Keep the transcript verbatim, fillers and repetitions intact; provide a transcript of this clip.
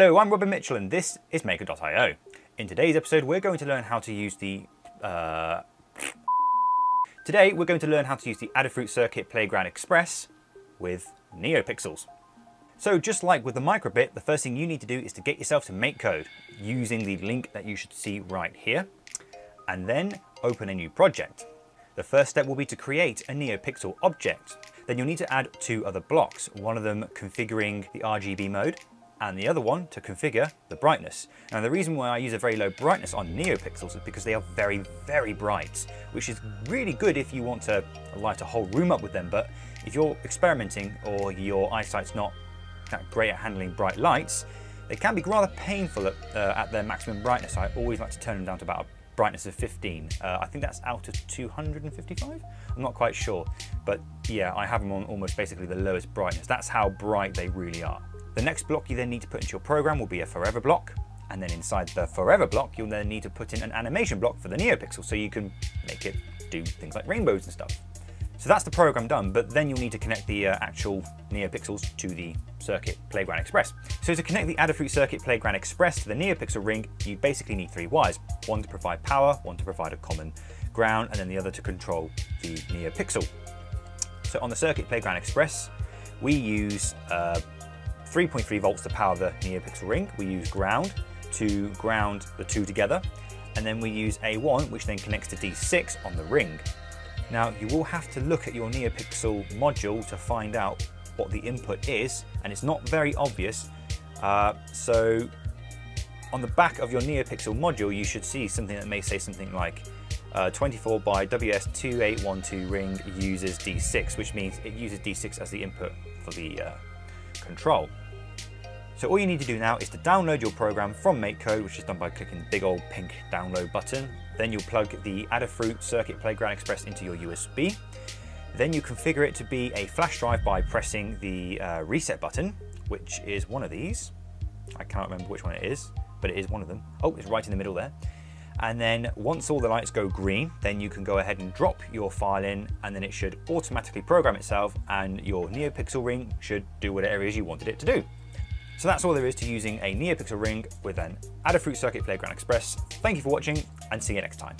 Hello, I'm Robin Mitchell and this is Maker dot i o. In today's episode, we're going to learn how to use the... Uh... Today, we're going to learn how to use the Adafruit Circuit Playground Express with NeoPixels. So just like with the Micro:bit, the first thing you need to do is to get yourself to MakeCode using the link that you should see right here, and then open a new project. The first step will be to create a NeoPixel object. Then you'll need to add two other blocks, one of them configuring the R G B mode, and the other one to configure the brightness. Now the reason why I use a very low brightness on NeoPixels is because they are very, very bright, which is really good if you want to light a whole room up with them, but if you're experimenting or your eyesight's not that great at handling bright lights, they can be rather painful at, uh, at their maximum brightness. I always like to turn them down to about a brightness of fifteen. Uh, I think that's out of two hundred fifty-five? I'm not quite sure, but yeah, I have them on almost basically the lowest brightness. That's how bright they really are. The next block you then need to put into your program will be a forever block, and then inside the forever block, you'll then need to put in an animation block for the NeoPixel so you can make it do things like rainbows and stuff. So that's the program done, but then you'll need to connect the uh, actual NeoPixels to the Circuit Playground Express. So to connect the Adafruit Circuit Playground Express to the NeoPixel ring, you basically need three wires, one to provide power, one to provide a common ground, and then the other to control the NeoPixel. So on the Circuit Playground Express, we use uh, three point three volts to power the NeoPixel ring. We use ground to ground the two together, and then we use A one, which then connects to D six on the ring. Now you will have to look at your NeoPixel module to find out what the input is, and it's not very obvious. Uh, so on the back of your NeoPixel module, you should see something that may say something like uh, twenty-four by W S two eight one two ring uses D six, which means it uses D six as the input for the uh, control. So all you need to do now is to download your program from MakeCode, which is done by clicking the big old pink download button. Then you'll plug the Adafruit Circuit Playground Express into your U S B. Then you configure it to be a flash drive by pressing the uh, reset button, which is one of these. I cannot remember which one it is, but it is one of them. Oh, it's right in the middle there. And then once all the lights go green, then you can go ahead and drop your file in, and then it should automatically program itself, and your NeoPixel ring should do whatever it is you wanted it to do. So that's all there is to using a NeoPixel ring with an Adafruit Circuit Playground Express. Thank you for watching, and see you next time.